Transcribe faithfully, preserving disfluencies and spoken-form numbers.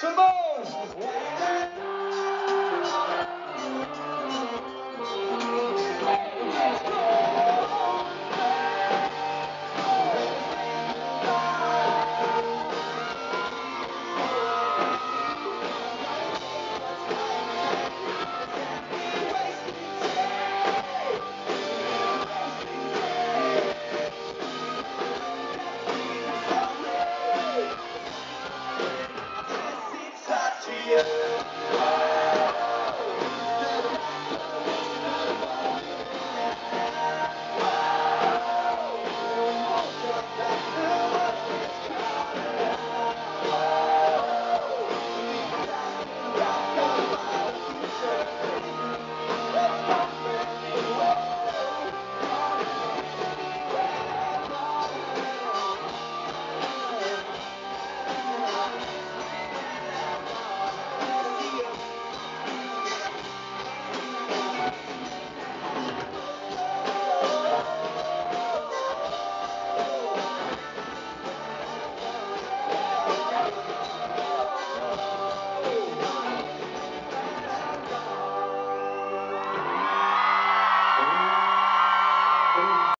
Come on!